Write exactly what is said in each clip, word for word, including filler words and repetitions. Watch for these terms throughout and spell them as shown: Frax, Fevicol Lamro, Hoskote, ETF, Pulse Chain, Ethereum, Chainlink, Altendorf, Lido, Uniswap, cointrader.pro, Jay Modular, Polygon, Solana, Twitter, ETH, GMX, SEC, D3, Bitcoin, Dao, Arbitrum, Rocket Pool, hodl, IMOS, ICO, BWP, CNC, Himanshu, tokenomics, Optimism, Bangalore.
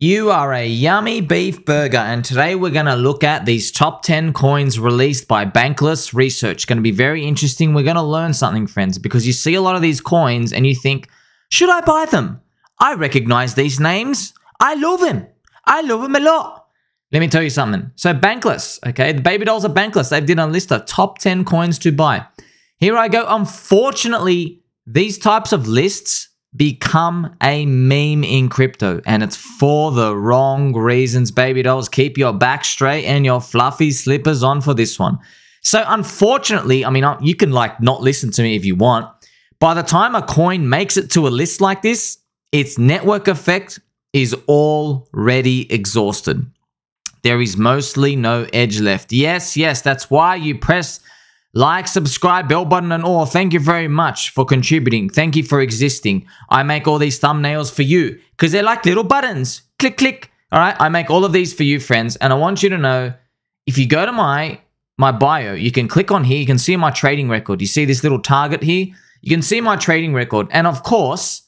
You are a yummy beef burger, and today we're going to look at these top ten coins released by Bankless Research. Going to be very interesting. We're going to learn something, friends, because you see a lot of these coins and you think, should I buy them? I recognize these names. I love them. I love them a lot. Let me tell you something. So Bankless, okay, the baby dolls are Bankless. They've done a list of top ten coins to buy. Here I go. Unfortunately, these types of lists become a meme in crypto, and it's for the wrong reasons, baby dolls. Keep your back straight and your fluffy slippers on for this one. So unfortunately, I mean, you can like not listen to me if you want. By the time a coin makes it to a list like this, its network effect is already exhausted. There is mostly no edge left. Yes, yes, that's why you press like, subscribe, bell button and all. Thank you very much for contributing. Thank you for existing. I make all these thumbnails for you because they're like little buttons. Click, click. All right. I make all of these for you, friends. And I want you to know, if you go to my, my bio, you can click on here. You can see my trading record. You see this little target here? You can see my trading record. And of course,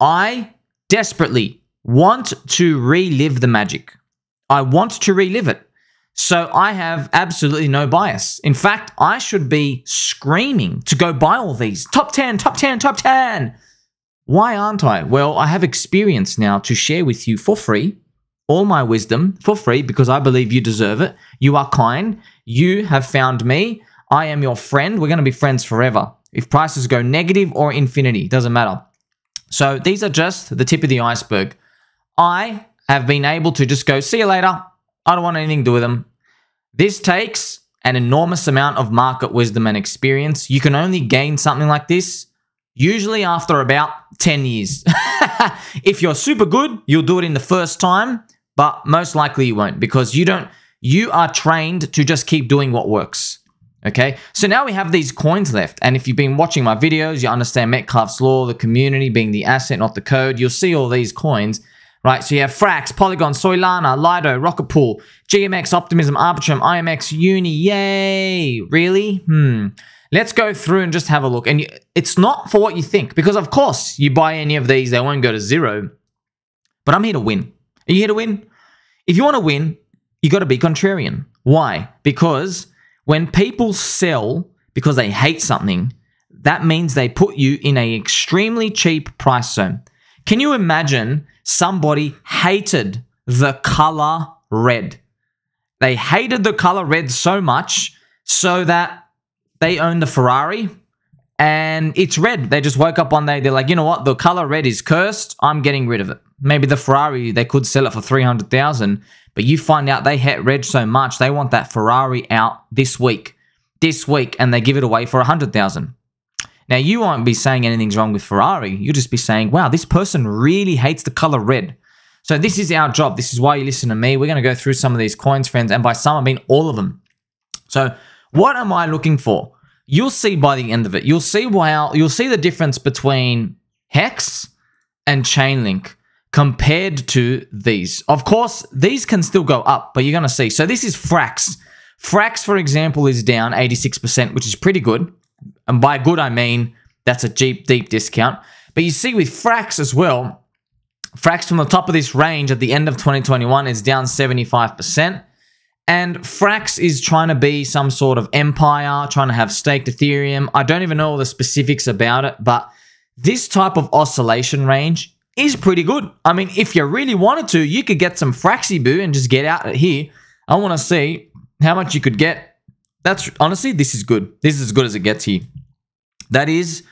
I desperately want to relive the magic. I want to relive it. So I have absolutely no bias. In fact, I should be screaming to go buy all these. Top ten, top ten, top ten. Why aren't I? Well, I have experience now to share with you for free. All my wisdom for free because I believe you deserve it. You are kind. You have found me. I am your friend. We're going to be friends forever. If prices go negative or infinity, doesn't matter. So these are just the tip of the iceberg. I have been able to just go, see you later. I don't want anything to do with them. This takes an enormous amount of market wisdom and experience. You can only gain something like this usually after about ten years. If you're super good, you'll do it in the first time, but most likely you won't because you don't, you are trained to just keep doing what works. Okay. So now we have these coins left. And if you've been watching my videos, you understand Metcalfe's law, the community being the asset, not the code. You'll see all these coins. Right, so you have Frax, Polygon, Solana, Lido, Rocket Pool, G M X, Optimism, Arbitrum, I M X, Uni, yay! Really? Hmm. Let's go through and just have a look. And you, it's not for what you think, because of course you buy any of these, they won't go to zero. But I'm here to win. Are you here to win? If you want to win, you got to be contrarian. Why? Because when people sell because they hate something, that means they put you in an extremely cheap price zone. Can you imagine somebody hated the color red? They hated the color red so much so that they owned a Ferrari and it's red. They just woke up one day, they're like, you know what? The color red is cursed. I'm getting rid of it. Maybe the Ferrari, they could sell it for three hundred thousand dollars, but you find out they hate red so much, they want that Ferrari out this week, this week, and they give it away for one hundred thousand dollars. Now, you won't be saying anything's wrong with Ferrari. You'll just be saying, wow, this person really hates the color red. So this is our job. This is why you listen to me. We're going to go through some of these coins, friends. And by some, I mean all of them. So what am I looking for? You'll see by the end of it. You'll see, wow, you'll see the difference between Hex and Chainlink compared to these. Of course, these can still go up, but you're going to see. So this is Frax. Frax, for example, is down eighty-six percent, which is pretty good. And by good, I mean that's a deep, deep discount. But you see with Frax as well, Frax from the top of this range at the end of twenty twenty-one is down seventy-five percent. And Frax is trying to be some sort of empire, trying to have staked Ethereum. I don't even know all the specifics about it, but this type of oscillation range is pretty good. I mean, if you really wanted to, you could get some Fraxy Boo and just get out at here. I want to see how much you could get. That's honestly, this is good. This is as good as it gets here. That is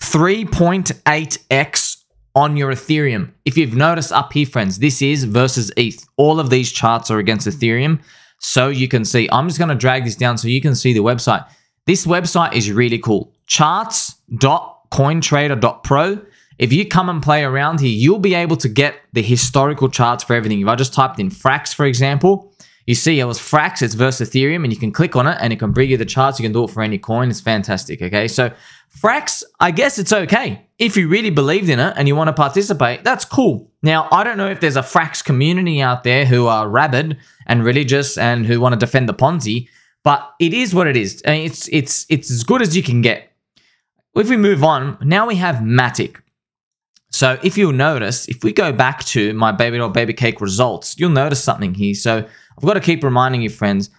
three point eight X on your Ethereum. If you've noticed up here, friends, this is versus E T H. All of these charts are against Ethereum. So you can see, I'm just going to drag this down so you can see the website. This website is really cool. charts dot cointrader dot pro. If you come and play around here, you'll be able to get the historical charts for everything. If I just typed in Frax, for example, you see, it was Frax, it's versus Ethereum, and you can click on it, and it can bring you the charts. You can do it for any coin. It's fantastic, okay? So Frax, I guess it's okay. If you really believed in it and you want to participate, that's cool. Now, I don't know if there's a Frax community out there who are rabid and religious and who want to defend the Ponzi, but it is what it is. I mean, it's, it's, it's as good as you can get. If we move on, now we have Matic. So if you'll notice, if we go back to my baby doll baby cake results, you'll notice something here. So I've got to keep reminding you, friends,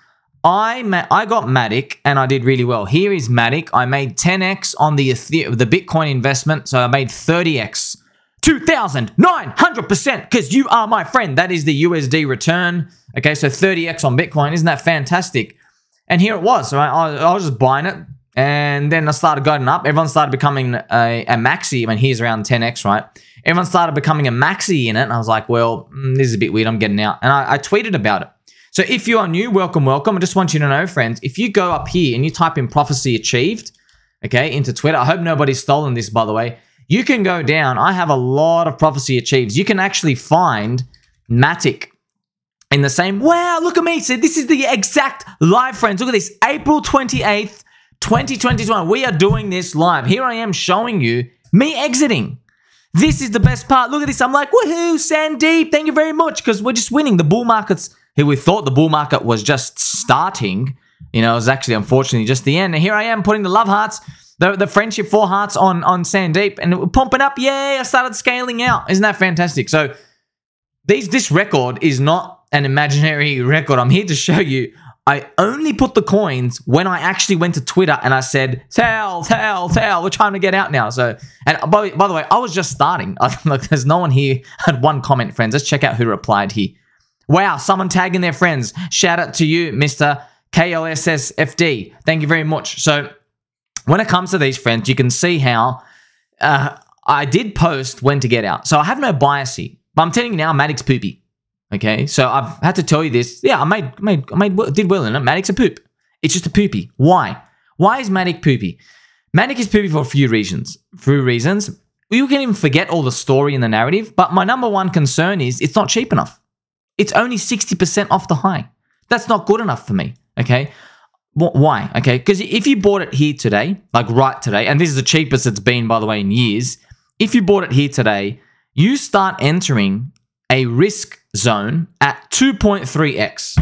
I ma I got Matic and I did really well. Here is Matic. I made ten X on the the Bitcoin investment, so I made thirty X. two thousand nine hundred percent, because you are my friend. That is the U S D return. Okay, so thirty X on Bitcoin. Isn't that fantastic? And here it was. Right? I, I was just buying it, and then I started going up. Everyone started becoming a, a maxi. I mean, here's around ten X, right? Everyone started becoming a maxi in it, and I was like, well, this is a bit weird. I'm getting out. And I, I tweeted about it. So if you are new, welcome, welcome. I just want you to know, friends, if you go up here and you type in prophecy achieved, okay, into Twitter, I hope nobody's stolen this, by the way, you can go down. I have a lot of prophecy achieves. You can actually find Matic in the same. Wow, look at me. So this is the exact live, friends. Look at this. April twenty-eighth, twenty twenty-one. We are doing this live. Here I am showing you me exiting. This is the best part. Look at this. I'm like, woohoo, Sandeep. Thank you very much, because we're just winning. The bull markets, who we thought the bull market was just starting, you know, it was actually, unfortunately, just the end. And here I am putting the love hearts, The, the friendship four hearts on, on Sandeep, and we're pumping up. Yay, I started scaling out. Isn't that fantastic? So these, this record is not an imaginary record. I'm here to show you. I only put the coins when I actually went to Twitter and I said, tell, tell, tell, we're trying to get out now. So, and by, by the way, I was just starting. I, look, there's no one here had one comment, friends. Let's check out who replied here. Wow, someone tagging their friends. Shout out to you, Mister K L S S F D. Thank you very much. So when it comes to these, friends, you can see how uh, I did post when to get out. So I have no bias here. But I'm telling you now, Matic's poopy. Okay, so I've had to tell you this. Yeah, I made, made, I made, did well in it. Matic's a poop. It's just a poopy. Why? Why is Matic poopy? Matic is poopy for a few reasons. Few reasons. You can even forget all the story and the narrative. But my number one concern is it's not cheap enough. It's only sixty percent off the high. That's not good enough for me. Okay. Why? Okay, because if you bought it here today, like right today, and this is the cheapest it's been, by the way, in years, if you bought it here today, you start entering a risk zone at two point three X.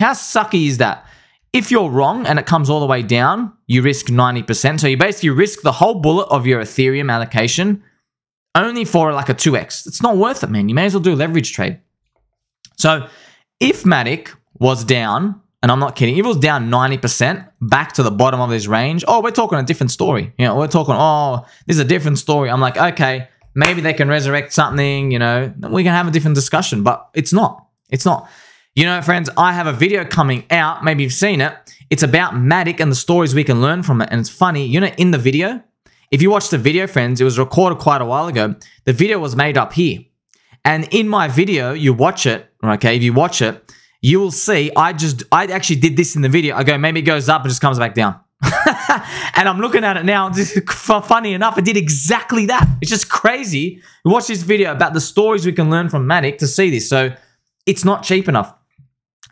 How sucky is that? If you're wrong and it comes all the way down, you risk ninety percent. So you basically risk the whole bullet of your Ethereum allocation only for like a two X. It's not worth it, man. You may as well do a leverage trade. So if Matic was down, and I'm not kidding, if it was down ninety percent back to the bottom of this range, oh, we're talking a different story. You know, we're talking, oh, this is a different story. I'm like, okay, maybe they can resurrect something, you know, we can have a different discussion, but it's not. It's not. You know, friends, I have a video coming out. Maybe you've seen it. It's about Matic and the stories we can learn from it. And it's funny, you know, in the video, if you watch the video, friends, it was recorded quite a while ago. The video was made up here. And in my video, you watch it, okay, if you watch it, you will see, I just, I actually did this in the video. I go, maybe it goes up and just comes back down. And I'm looking at it now. Funny enough, I did exactly that. It's just crazy. Watch this video about the stories we can learn from Matic to see this. So it's not cheap enough.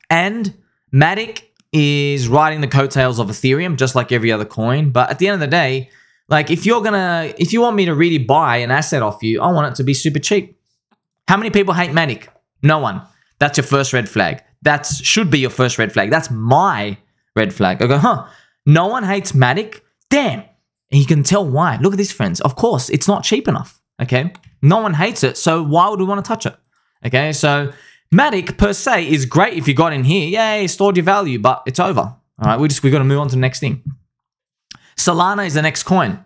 And Matic is riding the coattails of Ethereum, just like every other coin. But at the end of the day, like if you're going to, if you want me to really buy an asset off you, I want it to be super cheap. How many people hate Matic? No one. That's your first red flag. That should be your first red flag. That's my red flag. I go, huh, no one hates Matic? Damn. And you can tell why. Look at this, friends. Of course, it's not cheap enough, okay? No one hates it, so why would we want to touch it? Okay, so Matic, per se, is great if you got in here. Yay, stored your value, but it's over. All right, we just, we got to move on to the next thing. Solana is the next coin.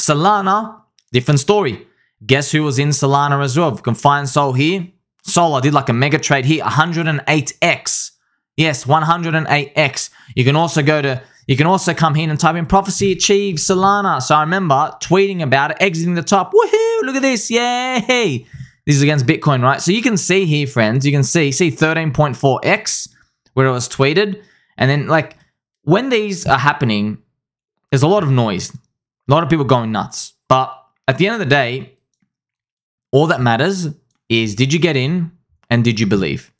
Solana, different story. Guess who was in Solana as well? If you can find Sol here. Sol, I did like a mega trade here, one hundred eight X. Yes, one hundred eight X. You can also go to, you can also come here and type in prophecy achieved Solana. So I remember tweeting about it, exiting the top. Woohoo, look at this. Yay. This is against Bitcoin, right? So you can see here, friends, you can see, see thirteen point four X where it was tweeted. And then like when these are happening, there's a lot of noise. A lot of people going nuts. But at the end of the day, all that matters is did you get in and did you believe?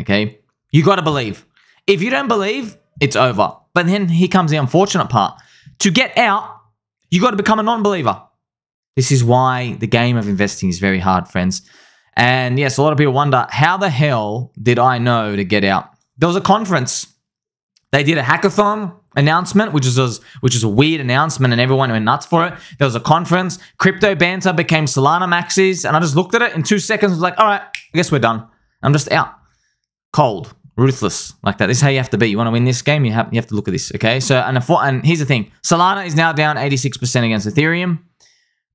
Okay, you got to believe. If you don't believe, it's over. But then here comes the unfortunate part. To get out, you got to become a non-believer. This is why the game of investing is very hard, friends. And yes, a lot of people wonder, how the hell did I know to get out? There was a conference. They did a hackathon. announcement, which is a, which is a weird announcement, and everyone went nuts for it. There was a conference. Crypto Banter became Solana Maxis, and I just looked at it in two seconds. I was like, all right, I guess we're done. I'm just out. Cold, ruthless, like that. This is how you have to be. You want to win this game, you have you have to look at this. Okay, so and if, and here's the thing: Solana is now down eighty-six percent against Ethereum,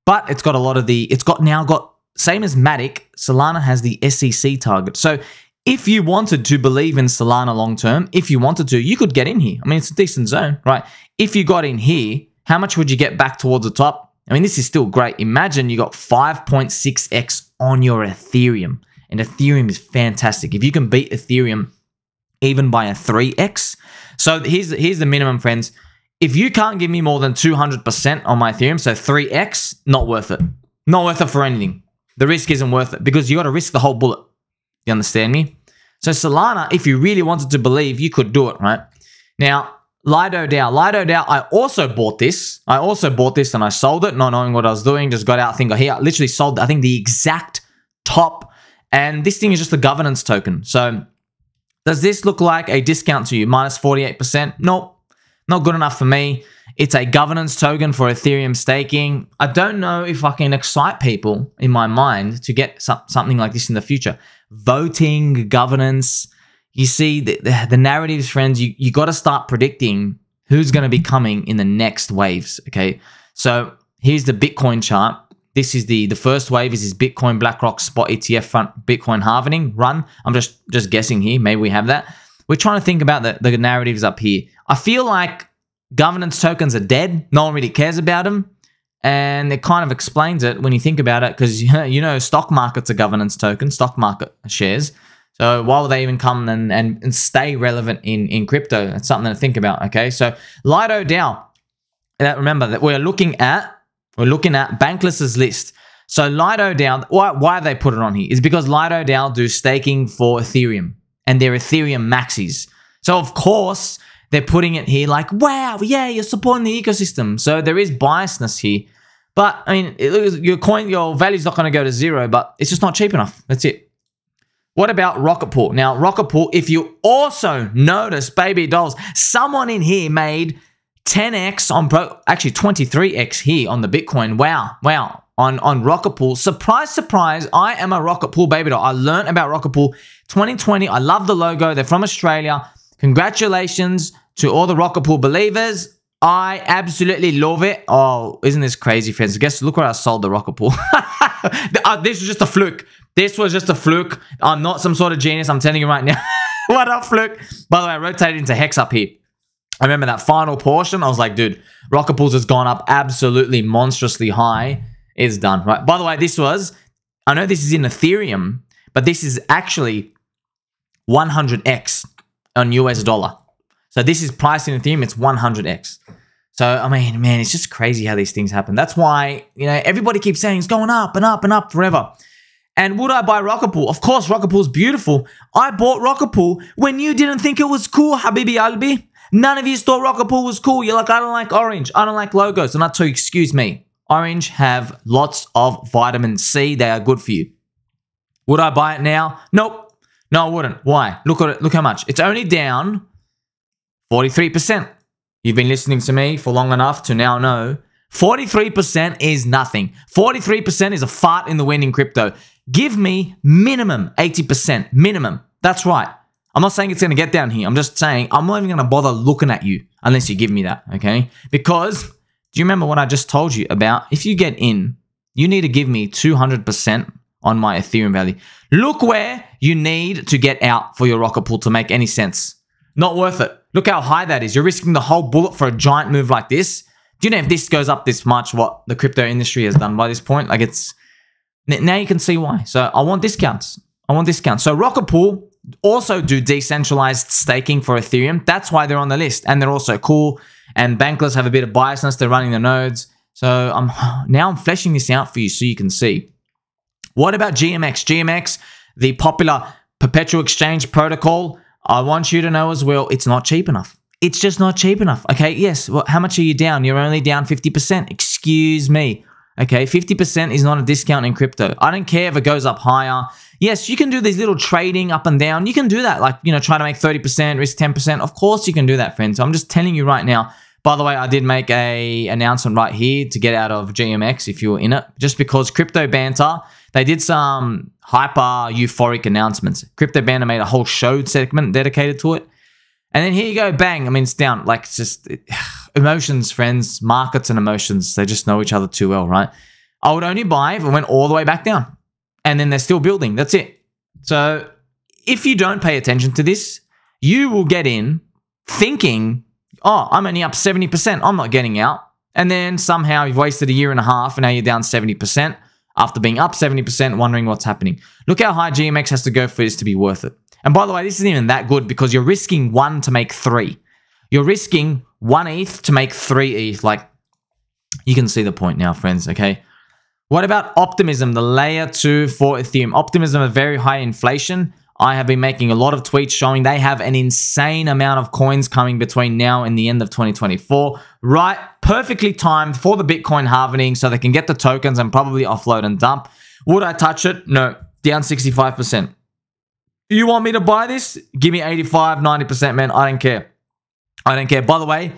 but it's got a lot of the. It's got now got same as Matic. Solana has the S E C target, so. If you wanted to believe in Solana long-term, if you wanted to, you could get in here. I mean, it's a decent zone, right? If you got in here, how much would you get back towards the top? I mean, this is still great. Imagine you got five point six X on your Ethereum, and Ethereum is fantastic. If you can beat Ethereum even by a three X. So here's, here's the minimum, friends. If you can't give me more than two hundred percent on my Ethereum, so three X, not worth it. Not worth it for anything. The risk isn't worth it because you got to risk the whole bullet. You understand me? So Solana, if you really wanted to believe, you could do it, right? Now, Lido Dao. Lido Dao, I also bought this. I also bought this and I sold it, not knowing what I was doing. Just got out, think, here, I literally sold, I think, the exact top. And this thing is just a governance token. So does this look like a discount to you? Minus forty-eight percent? Nope. Not good enough for me. It's a governance token for Ethereum staking. I don't know if I can excite people in my mind to get some, something like this in the future. Voting, governance, you see the, the, the narratives, friends, you, you got to start predicting who's going to be coming in the next waves, okay? So here's the Bitcoin chart. This is the, the first wave is this Bitcoin, BlackRock, spot E T F front, Bitcoin halvening run. I'm just, just guessing here. Maybe we have that. We're trying to think about the, the narratives up here. I feel like governance tokens are dead. No one really cares about them. And it kind of explains it when you think about it because, you know, stock market's a governance token, stock market shares. So why would they even come and, and, and stay relevant in, in crypto? That's something to think about, okay? So Lido Dao, remember that we're looking at, we're looking at Bankless's list. So Lido Dao, why, why they put it on here is because Lido Dao do staking for Ethereum and they're Ethereum maxis. So of course, they're putting it here like, wow, yeah, you're supporting the ecosystem. So there is biasness here. But, I mean, it, your coin, your value's not going to go to zero, but it's just not cheap enough. That's it. What about Rocket Pool? Now, Rocket Pool, if you also notice, baby dolls, someone in here made ten X on, pro, actually twenty-three X here on the Bitcoin. Wow, wow, on, on Rocket Pool. Surprise, surprise, I am a Rocket Pool baby doll. I learned about Rocket Pool twenty twenty. I love the logo. They're from Australia. Congratulations to all the Rocket Pool believers. I absolutely love it. Oh, isn't this crazy, friends? Guess, look where I sold the Rocket Pool. This was just a fluke. This was just a fluke. I'm not some sort of genius. I'm telling you right now. What a fluke. By the way, I rotated into Hex up here. I remember that final portion. I was like, dude, Rocket Pool's has gone up absolutely monstrously high. It's done, right? By the way, this was, I know this is in Ethereum, but this is actually one hundred X on U S dollar. So this is priced in Ethereum, it's one hundred X. So, I mean, man, it's just crazy how these things happen. That's why, you know, everybody keeps saying it's going up and up and up forever. And would I buy Rocket Pool? Of course, Rocket Pool's beautiful. I bought Rocket Pool when you didn't think it was cool, Habibi Albi. None of you thought Rocket Pool was cool. You're like, I don't like orange. I don't like logos. And I tell you, excuse me, orange have lots of vitamin C. They are good for you. Would I buy it now? Nope. No, I wouldn't. Why? Look at it. Look how much. It's only down forty-three percent. You've been listening to me for long enough to now know forty-three percent is nothing. forty-three percent is a fart in the wind in crypto. Give me minimum eighty percent. Minimum. That's right. I'm not saying it's going to get down here. I'm just saying I'm not even going to bother looking at you unless you give me that, okay? Because do you remember what I just told you about? If you get in, you need to give me two hundred percent on my Ethereum value. Look where you need to get out for your Rocket Pool to make any sense. Not worth it. Look how high that is. You're risking the whole bullet for a giant move like this. Do you know if this goes up this much, what the crypto industry has done by this point? Like it's, now you can see why. So I want discounts. I want discounts. So Rocket Pool also do decentralized staking for Ethereum. That's why they're on the list. And they're also cool. And Bankless have a bit of biasness. They're running the nodes. So I'm now I'm fleshing this out for you so you can see. What about G M X? G M X, the popular perpetual exchange protocol. I want you to know as well, it's not cheap enough. It's just not cheap enough. Okay, yes, well, how much are you down? You're only down fifty percent. Excuse me. Okay, fifty percent is not a discount in crypto. I don't care if it goes up higher. Yes, you can do these little trading up and down. You can do that, like, you know, try to make thirty percent, risk ten percent. Of course you can do that, friends. So I'm just telling you right now. By the way, I did make a announcement right here to get out of G M X if you were in it, just because Crypto Banter, they did some hyper euphoric announcements. Crypto Banter made a whole show segment dedicated to it. And then here you go, bang. I mean, it's down. Like, it's just it, emotions, friends, markets and emotions. They just know each other too well, right? I would only buy if it went all the way back down. And then they're still building. That's it. So if you don't pay attention to this, you will get in thinking, oh, I'm only up seventy percent. I'm not getting out. And then somehow you've wasted a year and a half and now you're down seventy percent after being up seventy percent, wondering what's happening. Look how high G M X has to go for this to be worth it. And by the way, this isn't even that good because you're risking one to make three. You're risking one E T H to make three E T H. Like, you can see the point now, friends, okay? What about Optimism, the layer two for Ethereum? Optimism, a very high inflation. I have been making a lot of tweets showing they have an insane amount of coins coming between now and the end of twenty twenty-four. Right, perfectly timed for the Bitcoin halving so they can get the tokens and probably offload and dump. Would I touch it? No, down sixty-five percent. You want me to buy this? Give me eighty-five, ninety percent, man. I don't care. I don't care. By the way,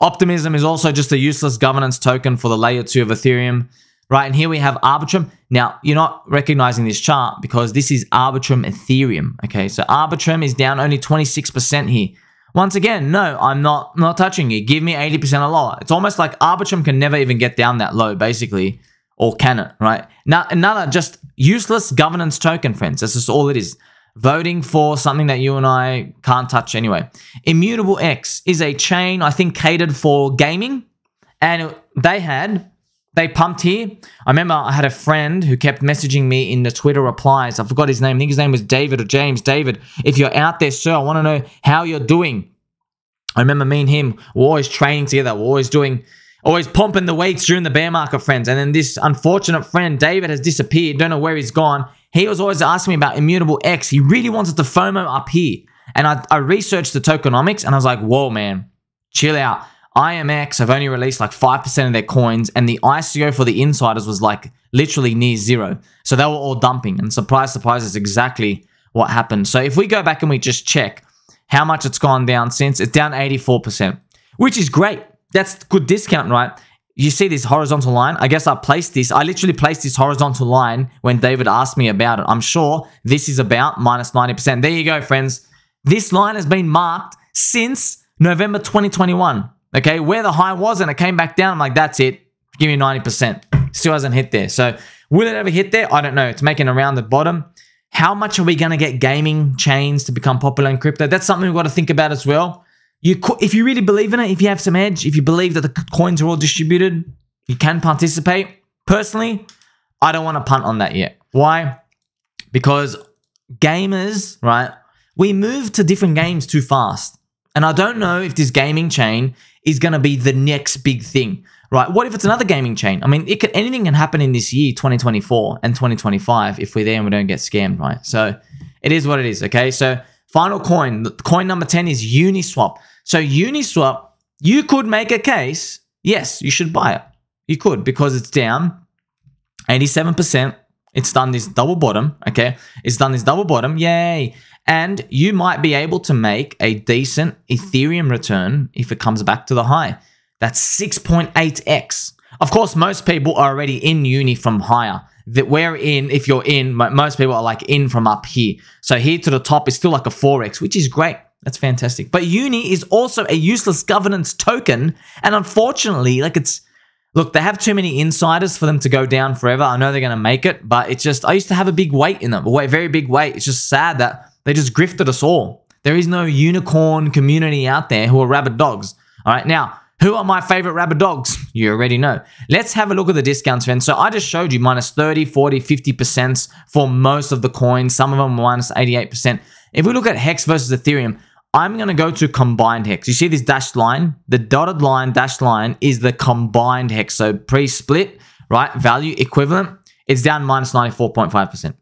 Optimism is also just a useless governance token for the layer two of Ethereum. Right, and here we have Arbitrum. Now, you're not recognizing this chart because this is Arbitrum Ethereum. Okay, so Arbitrum is down only twenty-six percent here. Once again, no, I'm not, not touching it. Give me eighty percent or lower. It's almost like Arbitrum can never even get down that low, basically. Or can it, right? Now, another just useless governance token, friends. That's just all it is. Voting for something that you and I can't touch anyway. Immutable X is a chain, I think, catered for gaming. And they had, they pumped here. I remember I had a friend who kept messaging me in the Twitter replies. I forgot his name. I think his name was David or James. David, if you're out there, sir, I want to know how you're doing. I remember me and him were always training together. We're always doing, always pumping the weights during the bear market, friends. And then this unfortunate friend, David, has disappeared. Don't know where he's gone. He was always asking me about Immutable X. He really wanted to FOMO up here. And I, I researched the tokenomics and I was like, whoa, man, chill out. I M X have only released like five percent of their coins and the I C O for the insiders was like literally near zero. So they were all dumping. And surprise, surprise, is exactly what happened. So if we go back and we just check how much it's gone down since, it's down eighty-four percent, which is great. That's good discount, right? You see this horizontal line? I guess I placed this. I literally placed this horizontal line when David asked me about it. I'm sure this is about minus ninety percent. There you go, friends. This line has been marked since November twenty twenty-one. Okay, where the high was and it came back down. I'm like, that's it. Give me ninety percent. Still hasn't hit there. So will it ever hit there? I don't know. It's making around the bottom. How much are we going to get gaming chains to become popular in crypto? That's something we've got to think about as well. You, if you really believe in it, if you have some edge, if you believe that the coins are all distributed, you can participate. Personally, I don't want to punt on that yet. Why? Because gamers, right, we move to different games too fast. And I don't know if this gaming chain is going to be the next big thing, right? What if it's another gaming chain? I mean, it could, anything can happen in this year, twenty twenty-four and twenty twenty-five, if we're there and we don't get scammed, right? So it is what it is, okay? So final coin, coin number ten is Uniswap. So Uniswap, you could make a case, yes, you should buy it. You could, because it's down eighty-seven percent. It's done this double bottom, okay? It's done this double bottom, yay. And you might be able to make a decent Ethereum return if it comes back to the high. That's six point eight X. Of course, most people are already in uni from higher. That we're in, if you're in, most people are like in from up here. So here to the top is still like a four X, which is great. That's fantastic. But uni is also a useless governance token. And unfortunately, like it's, look, they have too many insiders for them to go down forever. I know they're going to make it, but it's just, I used to have a big weight in them, a very big weight. It's just sad that they just grifted us all. There is no unicorn community out there who are rabid dogs. All right, now, who are my favorite rabid dogs? You already know. Let's have a look at the discounts, friends. So I just showed you minus thirty, forty, fifty percent for most of the coins. Some of them minus eighty-eight percent. If we look at Hex versus Ethereum, I'm going to go to combined Hex. You see this dashed line? The dotted line, dashed line is the combined Hex. So pre-split, right? Value equivalent. It's down minus ninety-four point five percent.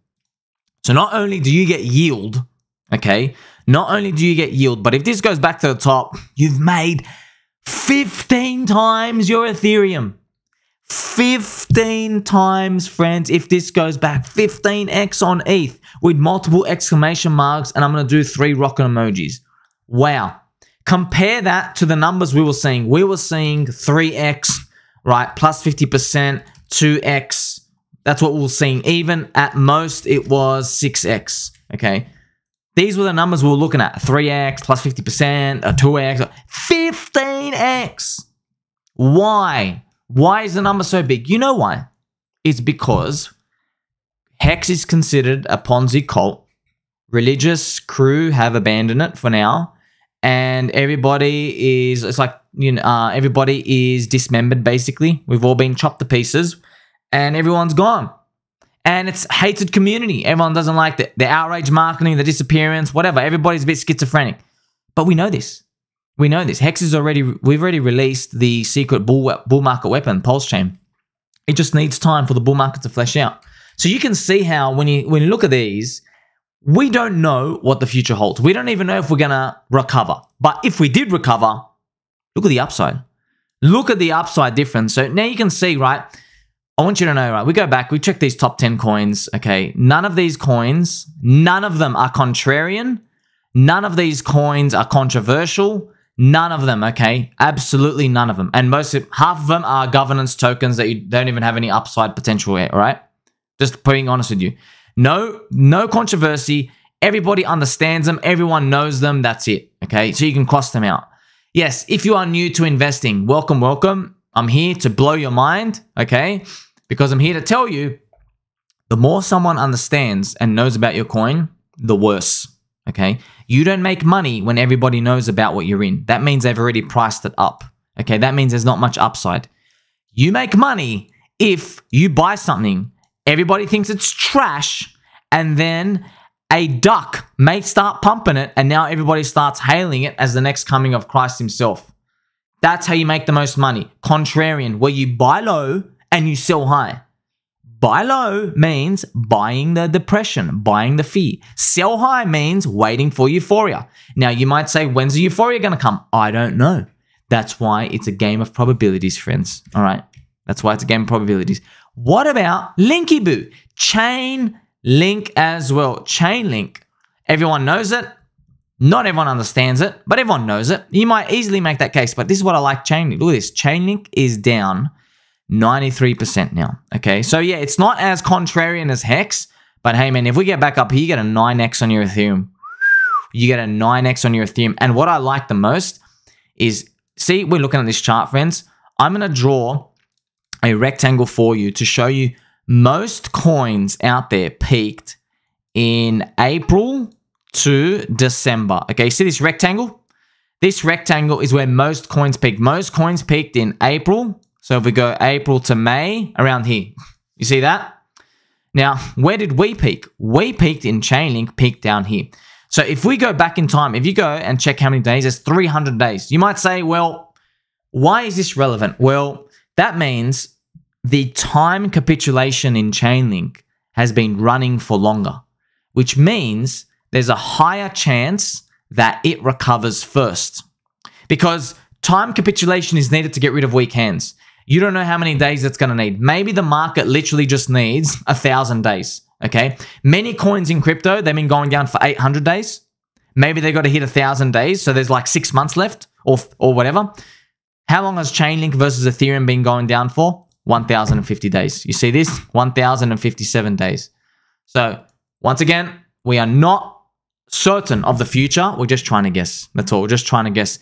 So not only do you get yield, okay? Not only do you get yield, but if this goes back to the top, you've made fifteen times your Ethereum. fifteen times, friends, if this goes back. fifteen X on E T H with multiple exclamation marks, and I'm going to do three rocket emojis. Wow. Compare that to the numbers we were seeing. We were seeing three X, right, plus fifty percent, two X. That's what we were seeing. Even at most, it was six X, okay? These were the numbers we were looking at. three X, plus fifty percent, a two X, fifteen X. Why? Why is the number so big? You know why? It's because Hex is considered a Ponzi cult. Religious crew have abandoned it for now. And everybody is, it's like, you know, uh, everybody is dismembered, basically. We've all been chopped to pieces and everyone's gone. And it's hated community. Everyone doesn't like the, the outrage marketing, the disappearance, whatever. Everybody's a bit schizophrenic. But we know this. We know this. Hex is already, we've already released the secret bull, bull market weapon, Pulse Chain. It just needs time for the bull market to flesh out. So you can see how when you, when you look at these, we don't know what the future holds. We don't even know if we're going to recover. But if we did recover, look at the upside. Look at the upside difference. So now you can see, right? I want you to know, right? We go back, we check these top ten coins, okay? None of these coins, none of them are contrarian. None of these coins are controversial. None of them, okay? Absolutely none of them. And most of, half of them are governance tokens that you don't even have any upside potential here, all right? Just being honest with you. No, no controversy. Everybody understands them. Everyone knows them. That's it, okay? So you can cross them out. Yes, if you are new to investing, welcome, welcome. I'm here to blow your mind, okay? Because I'm here to tell you, the more someone understands and knows about your coin, the worse. Okay, you don't make money when everybody knows about what you're in. That means they've already priced it up. Okay, that means there's not much upside. You make money if you buy something, everybody thinks it's trash, and then a duck may start pumping it, and now everybody starts hailing it as the next coming of Christ himself. That's how you make the most money. Contrarian, where you buy low and you sell high. Buy low means buying the depression, buying the fear. Sell high means waiting for euphoria. Now, you might say, when's the euphoria going to come? I don't know. That's why it's a game of probabilities, friends. All right. That's why it's a game of probabilities. What about Linky Boo? Chainlink as well. Chainlink. Everyone knows it. Not everyone understands it, but everyone knows it. You might easily make that case, but this is what I like Chainlink. Look at this. Chainlink is down ninety-three percent now, okay? So, yeah, it's not as contrarian as Hex, but, hey, man, if we get back up here, you get a nine X on your Ethereum. You get a nine X on your Ethereum. And what I like the most is, see, we're looking at this chart, friends. I'm going to draw a rectangle for you to show you most coins out there peaked in April to December, okay? See this rectangle? This rectangle is where most coins peaked. Most coins peaked in April. So if we go April to May, around here, you see that? Now, where did we peak? We peaked in Chainlink, peaked down here. So if we go back in time, if you go and check how many days, there's three hundred days. You might say, well, why is this relevant? Well, that means the time capitulation in Chainlink has been running for longer, which means there's a higher chance that it recovers first because time capitulation is needed to get rid of weak hands. You don't know how many days it's going to need. Maybe the market literally just needs a thousand days, okay? Many coins in crypto, they've been going down for eight hundred days. Maybe they've got to hit a thousand days, so there's like six months left or, or whatever. How long has Chainlink versus Ethereum been going down for? one thousand fifty days. You see this? one thousand fifty-seven days. So once again, we are not certain of the future. We're just trying to guess. That's all. We're just trying to guess.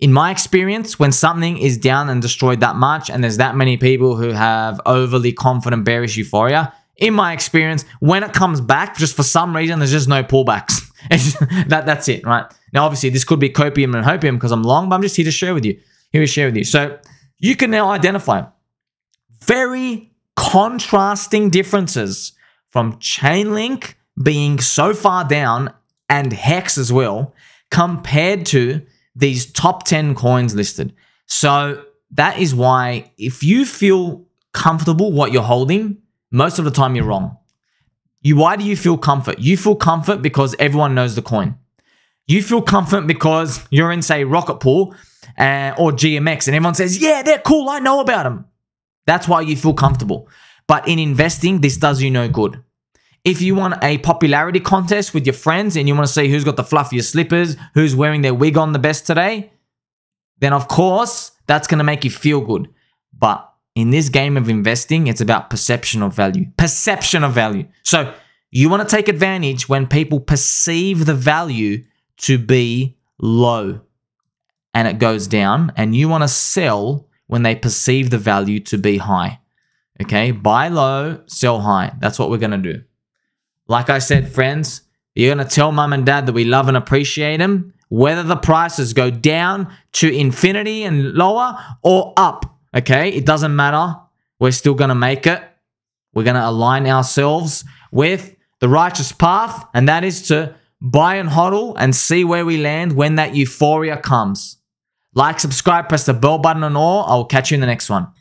In my experience, when something is down and destroyed that much and there's that many people who have overly confident bearish euphoria, in my experience, when it comes back, just for some reason, there's just no pullbacks. It's just, that, that's it, right? Now, obviously, this could be copium and hopium because I'm long, but I'm just here to share with you. Here to share with you. So you can now identify very contrasting differences from Chainlink being so far down and Hex as well compared to these top ten coins listed. So that is why if you feel comfortable what you're holding, most of the time you're wrong. You, why do you feel comfort? You feel comfort because everyone knows the coin. You feel comfort because you're in, say, Rocket Pool uh, or G M X and everyone says, yeah, they're cool, I know about them. That's why you feel comfortable. But in investing, this does you no good. If you want a popularity contest with your friends and you want to see who's got the fluffiest slippers, who's wearing their wig on the best today, then of course, that's going to make you feel good. But in this game of investing, it's about perception of value. Perception of value. So you want to take advantage when people perceive the value to be low and it goes down, and you want to sell when they perceive the value to be high. Okay, buy low, sell high. That's what we're going to do. Like I said, friends, you're going to tell mum and dad that we love and appreciate them, whether the prices go down to infinity and lower or up. Okay, it doesn't matter. We're still going to make it. We're going to align ourselves with the righteous path, and that is to buy and hodl and see where we land when that euphoria comes. Like, subscribe, press the bell button and all. I'll catch you in the next one.